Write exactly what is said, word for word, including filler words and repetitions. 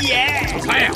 Yeah! Bam!